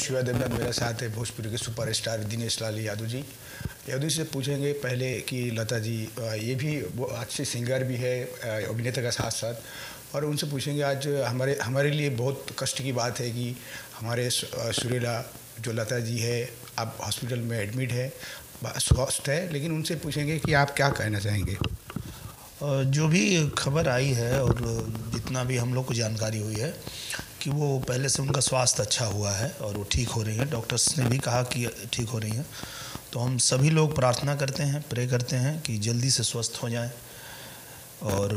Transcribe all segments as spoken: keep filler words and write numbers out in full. शिवा देवनाथ मेरे साथ है, भोजपुरी के सुपरस्टार दिनेश लाल यादव जी। यादव से पूछेंगे पहले कि लता जी ये भी वो अच्छे सिंगर भी है अभिनेता के साथ साथ, और उनसे पूछेंगे आज हमारे हमारे लिए बहुत कष्ट की बात है कि हमारे सुरीला जो लता जी है आप हॉस्पिटल में एडमिट है, स्वस्थ है, लेकिन उनसे पूछेंगे कि आप क्या कहना चाहेंगे। जो भी खबर आई है और जितना भी हम लोग को जानकारी हुई है कि वो पहले से उनका स्वास्थ्य अच्छा हुआ है और वो ठीक हो रही हैं, डॉक्टर्स ने भी कहा कि ठीक हो रही हैं। तो हम सभी लोग प्रार्थना करते हैं, प्रे करते हैं कि जल्दी से स्वस्थ हो जाएं और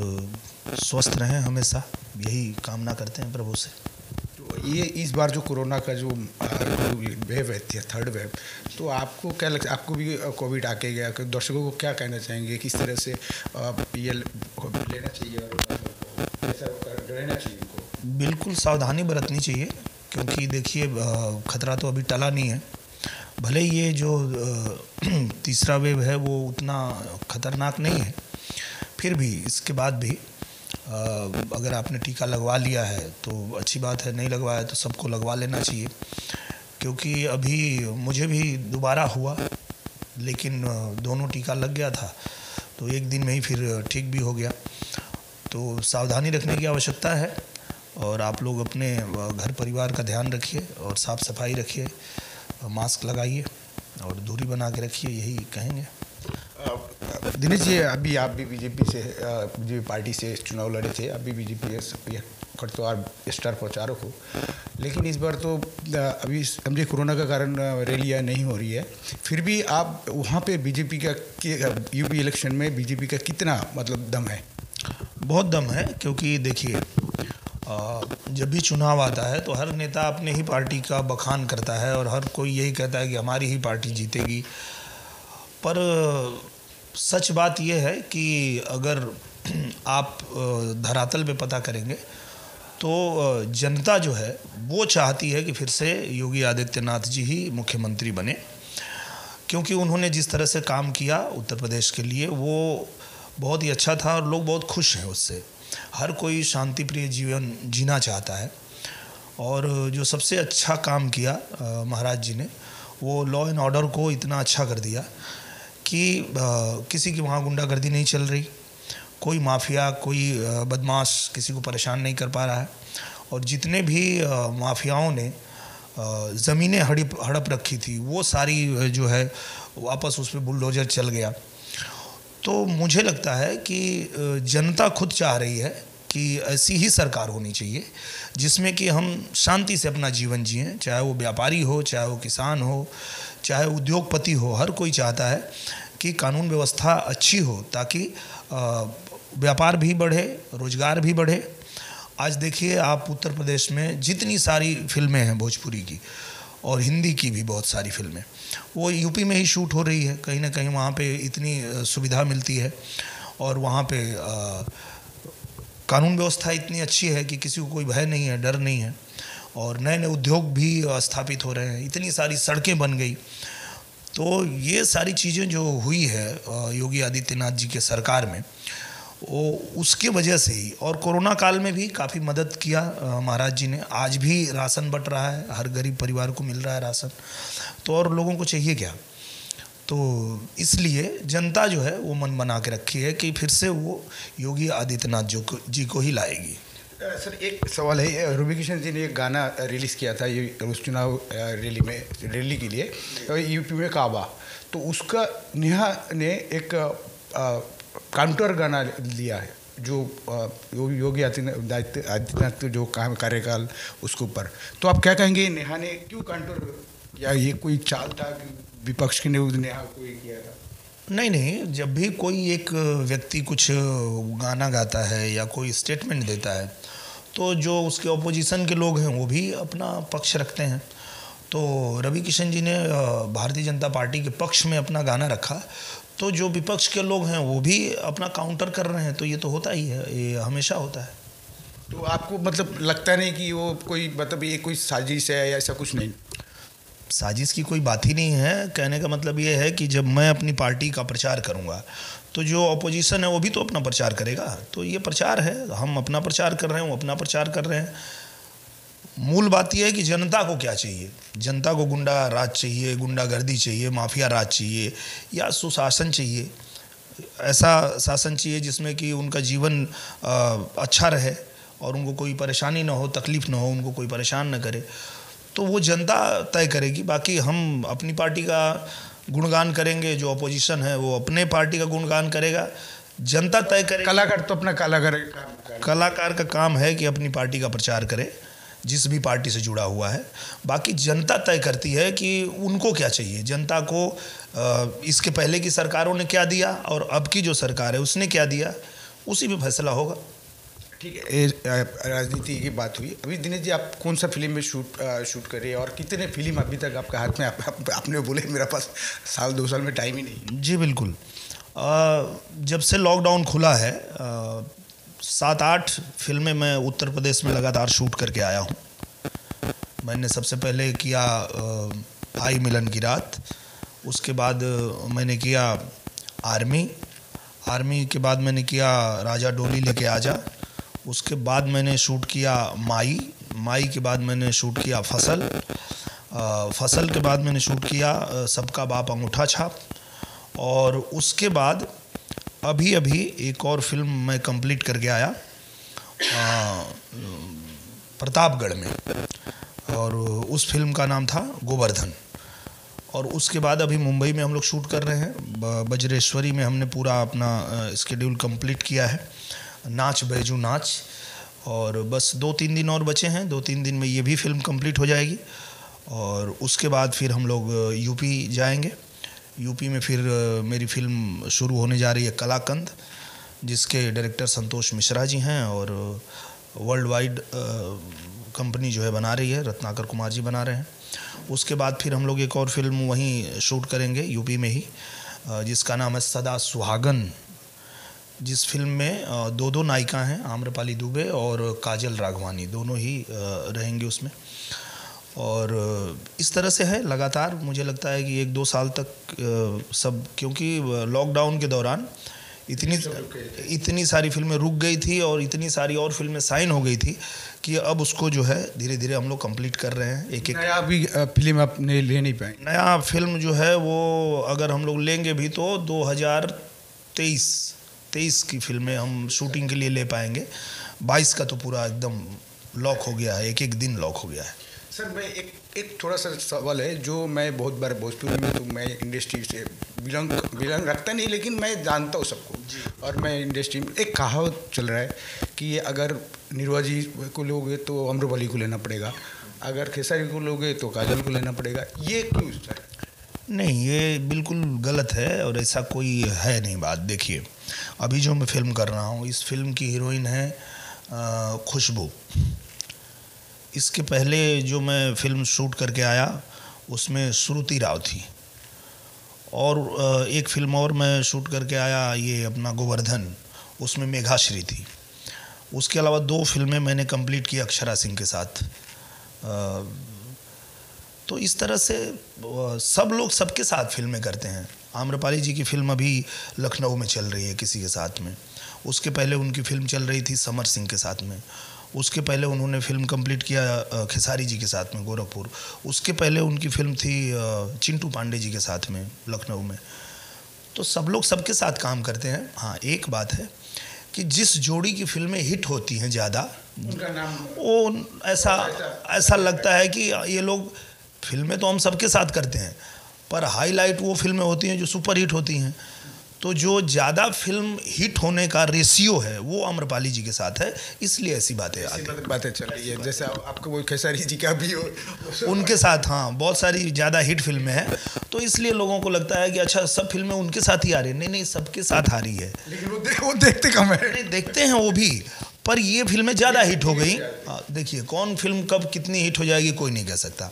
स्वस्थ रहें, हमेशा यही कामना करते हैं प्रभु से। तो ये इस बार जो कोरोना का जो वेव है थर्ड वेव, तो आपको क्या लगता है, आपको भी कोविड आके गया, दर्शकों को क्या कहना चाहेंगे, किस तरह से ये लेना चाहिए और ऐसा रहना चाहिए? बिल्कुल सावधानी बरतनी चाहिए क्योंकि देखिए खतरा तो अभी टला नहीं है, भले ये जो तीसरा वेव है वो उतना खतरनाक नहीं है, फिर भी इसके बाद भी अगर आपने टीका लगवा लिया है तो अच्छी बात है, नहीं लगवाया तो सबको लगवा लेना चाहिए। क्योंकि अभी मुझे भी दोबारा हुआ लेकिन दोनों टीका लग गया था तो एक दिन में ही फिर ठीक भी हो गया। तो सावधानी रखने की आवश्यकता है और आप लोग अपने घर परिवार का ध्यान रखिए और साफ़ सफाई रखिए, मास्क लगाइए और दूरी बना के रखिए, यही कहेंगे। दिनेश जी अभी आप भी बीजेपी से बीजेपी पार्टी से चुनाव लड़े थे, अभी बीजेपी खड़तवार स्टार प्रचारक हो, लेकिन इस बार तो अभी समझे कोरोना का कारण रैलियाँ नहीं हो रही है, फिर भी आप वहाँ पे बीजेपी का यूपी इलेक्शन में बीजेपी का कितना मतलब दम है? बहुत दम है क्योंकि देखिए जब भी चुनाव आता है तो हर नेता अपने ही पार्टी का बखान करता है और हर कोई यही कहता है कि हमारी ही पार्टी जीतेगी, पर सच बात यह है कि अगर आप धरातल पे पता करेंगे तो जनता जो है वो चाहती है कि फिर से योगी आदित्यनाथ जी ही मुख्यमंत्री बने, क्योंकि उन्होंने जिस तरह से काम किया उत्तर प्रदेश के लिए वो बहुत ही अच्छा था और लोग बहुत खुश हैं उससे। हर कोई शांति प्रिय जीवन जीना चाहता है और जो सबसे अच्छा काम किया महाराज जी ने वो लॉ एंड ऑर्डर को इतना अच्छा कर दिया कि आ, किसी की वहाँ गुंडागर्दी नहीं चल रही, कोई माफिया कोई आ, बदमाश किसी को परेशान नहीं कर पा रहा है, और जितने भी आ, माफियाओं ने ज़मीनें हड़प हड़प रखी थी वो सारी जो है वापस उस पर बुलडोजर चल गया। तो मुझे लगता है कि जनता खुद चाह रही है कि ऐसी ही सरकार होनी चाहिए जिसमें कि हम शांति से अपना जीवन जिएं, चाहे वो व्यापारी हो, चाहे वो किसान हो, चाहे उद्योगपति हो, हर कोई चाहता है कि कानून व्यवस्था अच्छी हो ताकि व्यापार भी बढ़े, रोजगार भी बढ़े। आज देखिए आप उत्तर प्रदेश में जितनी सारी फिल्में हैं भोजपुरी की और हिंदी की भी बहुत सारी फिल्में वो यूपी में ही शूट हो रही है, कहीं ना कहीं वहाँ पे इतनी सुविधा मिलती है और वहाँ पे आ, कानून व्यवस्था इतनी अच्छी है कि किसी को कोई भय नहीं है, डर नहीं है, और नए नए उद्योग भी स्थापित हो रहे हैं, इतनी सारी सड़कें बन गई। तो ये सारी चीज़ें जो हुई है योगी आदित्यनाथ जी के सरकार में वो उसके वजह से ही, और कोरोना काल में भी काफ़ी मदद किया महाराज जी ने। आज भी राशन बट रहा है, हर गरीब परिवार को मिल रहा है राशन, तो और लोगों को चाहिए क्या? तो इसलिए जनता जो है वो मन बना के रखी है कि फिर से वो योगी आदित्यनाथ जो जी को ही लाएगी। सर एक सवाल है, रवि किशन जी ने एक गाना रिलीज़ किया था ये उस चुनाव रैली में, रैली के लिए यूपी में काबा, तो उसका नेहा ने एक आ, काउंटर गाना लिया है जो योगी आदित्यनाथ के जो काम कार्यकाल उसके ऊपर, तो आप क्या कहेंगे नेहा ने क्यों काउंटर किया, ये कोई चाल था कि विपक्ष के ने नेहा को ये किया था? नहीं नहीं, जब भी कोई एक व्यक्ति कुछ गाना गाता है या कोई स्टेटमेंट देता है तो जो उसके ऑपोजिशन के लोग हैं वो भी अपना पक्ष रखते हैं। तो रवि किशन जी ने भारतीय जनता पार्टी के पक्ष में अपना गाना रखा तो जो विपक्ष के लोग हैं वो भी अपना काउंटर कर रहे हैं, तो ये तो होता ही है, ये हमेशा होता है। तो आपको मतलब लगता नहीं कि वो कोई मतलब ये कोई साजिश है या ऐसा कुछ? नहीं, साजिश की कोई बात ही नहीं है। कहने का मतलब ये है कि जब मैं अपनी पार्टी का प्रचार करूँगा तो जो ऑपोजिशन है वो भी तो अपना प्रचार करेगा, तो ये प्रचार है, हम अपना प्रचार कर रहे हैं, वो अपना प्रचार कर रहे हैं, मूल बात यह है कि जनता को क्या चाहिए। जनता को गुंडा राज चाहिए, गुंडागर्दी चाहिए, माफिया राज चाहिए या सुशासन चाहिए, ऐसा शासन चाहिए जिसमें कि उनका जीवन अच्छा रहे और उनको कोई परेशानी ना हो, तकलीफ़ ना हो, उनको कोई परेशान ना करे। तो वो जनता तय करेगी। बाकी हम अपनी पार्टी का गुणगान करेंगे, जो अपोजिशन है वो अपने पार्टी का गुणगान करेगा, जनता तय करेगी। कलाकार तो अपना कलाकार कलाकार का काम है कि अपनी पार्टी का प्रचार करे, जिस भी पार्टी से जुड़ा हुआ है। बाकी जनता तय करती है कि उनको क्या चाहिए। जनता को इसके पहले की सरकारों ने क्या दिया और अब की जो सरकार है उसने क्या दिया, उसी पे फैसला होगा। ठीक है, राजनीति की बात हुई। अभी दिनेश जी, आप कौन सा फिल्म में शूट आ, शूट कर रहे हैं और कितने फिल्म अभी तक आपके हाथ में? आप, आप, आपने बोले मेरा पास साल दो साल में टाइम ही नहीं। जी बिल्कुल, आ, जब से लॉकडाउन खुला है आ, सात आठ फिल्में मैं उत्तर प्रदेश में लगातार शूट करके आया हूँ। मैंने सबसे पहले किया आई मिलन की रात, उसके बाद मैंने किया आर्मी, आर्मी के बाद मैंने किया राजा डोली लेके आजा, उसके बाद मैंने शूट किया माई, माई के बाद मैंने शूट किया फसल, फसल के बाद मैंने शूट किया सबका बाप अंगूठा छाप, और उसके बाद अभी अभी एक और फिल्म मैं कंप्लीट करके आया प्रतापगढ़ में, और उस फिल्म का नाम था गोवर्धन। और उसके बाद अभी मुंबई में हम लोग शूट कर रहे हैं, बजरेश्वरी में हमने पूरा अपना स्केड्यूल कंप्लीट किया है, नाच बैजू नाच। और बस दो तीन दिन और बचे हैं, दो तीन दिन में ये भी फिल्म कंप्लीट हो जाएगी। और उसके बाद फिर हम लोग यूपी जाएंगे। यूपी में फिर मेरी फिल्म शुरू होने जा रही है कलाकंद, जिसके डायरेक्टर संतोष मिश्रा जी हैं और वर्ल्ड वाइड कंपनी जो है बना रही है, रत्नाकर कुमार जी बना रहे हैं। उसके बाद फिर हम लोग एक और फिल्म वहीं शूट करेंगे यूपी में ही, जिसका नाम है सदा सुहागन, जिस फिल्म में दो दो नायिका हैं, आम्रपाली दुबे और काजल राघवानी, दोनों ही रहेंगे उसमें। और इस तरह से है लगातार, मुझे लगता है कि एक दो साल तक सब, क्योंकि लॉकडाउन के दौरान इतनी इतनी सारी फिल्में रुक गई थी और इतनी सारी और फिल्में साइन हो गई थी कि अब उसको जो है धीरे धीरे हम लोग कंप्लीट कर रहे हैं। एक एक नया भी फिल्म आप नहीं ले नहीं पाए? नया फिल्म जो है वो अगर हम लोग लेंगे भी तो दो हज़ार तेईस तेईस की फिल्में हम शूटिंग के लिए ले पाएंगे। बाईस का तो पूरा एकदम लॉक हो गया है, एक एक दिन लॉक हो गया है। सर, मैं एक एक थोड़ा सा सवाल है, जो मैं बहुत बार भोजपुरी में, तो मैं इंडस्ट्री से बिलोंग बिलोंग रखता नहीं, लेकिन मैं जानता हूँ सबको और मैं इंडस्ट्री में। एक कहावत चल रहा है कि अगर निरुआ जी को लोगे तो अम्रपाली को लेना पड़ेगा, अगर खेसारी को लोगे तो काजल को लेना पड़ेगा, ये क्यों सर? नहीं, ये बिल्कुल गलत है और ऐसा कोई है नहीं बात। देखिए, अभी जो मैं फिल्म कर रहा हूँ, इस फिल्म की हीरोइन है खुशबू। इसके पहले जो मैं फिल्म शूट करके आया उसमें श्रुति राव थी, और एक फिल्म और मैं शूट करके आया ये अपना गोवर्धन, उसमें मेघा श्री थी। उसके अलावा दो फिल्में मैंने कंप्लीट की अक्षरा सिंह के साथ। तो इस तरह से सब लोग सबके साथ फिल्में करते हैं। आम्रपाली जी की फिल्म अभी लखनऊ में चल रही है किसी के साथ में, उसके पहले उनकी फिल्म चल रही थी समर सिंह के साथ में, उसके पहले उन्होंने फिल्म कंप्लीट किया खेसारी जी के साथ में गोरखपुर, उसके पहले उनकी फिल्म थी चिंटू पांडे जी के साथ में लखनऊ में। तो सब लोग सबके साथ काम करते हैं। हाँ, एक बात है कि जिस जोड़ी की फिल्में हिट होती हैं ज़्यादा, उनका नाम वो ऐसा ऐसा लगता है कि ये लोग, फिल्में तो हम सबके साथ करते हैं पर हाईलाइट वो फिल्में होती हैं जो सुपर हिट होती हैं। तो जो ज़्यादा फिल्म हिट होने का रेशियो है वो अम्रपाली जी के साथ है, इसलिए ऐसी बातें आती बातें चल रही है। जैसे आपको वो खेसारी जी का भी हो उनके साथ, हाँ, बहुत सारी ज़्यादा हिट फिल्में हैं, तो इसलिए लोगों को लगता है कि अच्छा सब फिल्में उनके साथ ही आ रही है। नहीं नहीं, सबके साथ आ रही है, लेकिन वो, दे, वो देखते कम है, देखते हैं वो भी, पर ये फिल्में ज़्यादा हिट हो गई। देखिए, कौन फिल्म कब कितनी हिट हो जाएगी कोई नहीं कह सकता।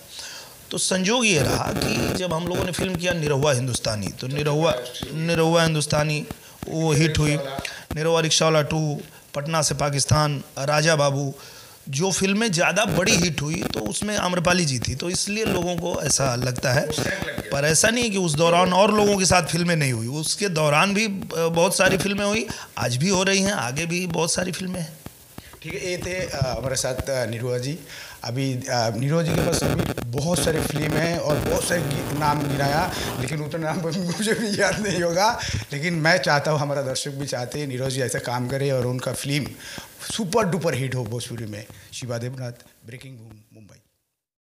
तो संजोग ये रहा कि जब हम लोगों ने फिल्म किया निरहुआ हिंदुस्तानी, तो निरहुआ निरहुआ हिंदुस्तानी वो हिट हुई, निरहुआ रिक्शा वाला टू, पटना से पाकिस्तान, राजा बाबू, जो फिल्में ज़्यादा बड़ी हिट हुई तो उसमें आम्रपाली जी थी। तो इसलिए लोगों को ऐसा लगता है, पर ऐसा नहीं कि उस दौरान और लोगों के साथ फिल्में नहीं हुई, उसके दौरान भी बहुत सारी फिल्में हुई, आज भी हो रही हैं, आगे भी बहुत सारी फिल्में हैं। ठीक है, ये थे हमारे साथ निरुआ जी। अभी नीरज जी के पास बहुत सारे फिल्म हैं और बहुत सारे नाम गिनाया, लेकिन उतना नाम मुझे भी याद नहीं होगा। लेकिन मैं चाहता हूँ, हमारा दर्शक भी चाहते हैं नीरज जी ऐसा काम करे और उनका फिल्म सुपर डुपर हिट हो भोजपुरी में। शिवा देवनाथ, ब्रेकिंग मुंबई।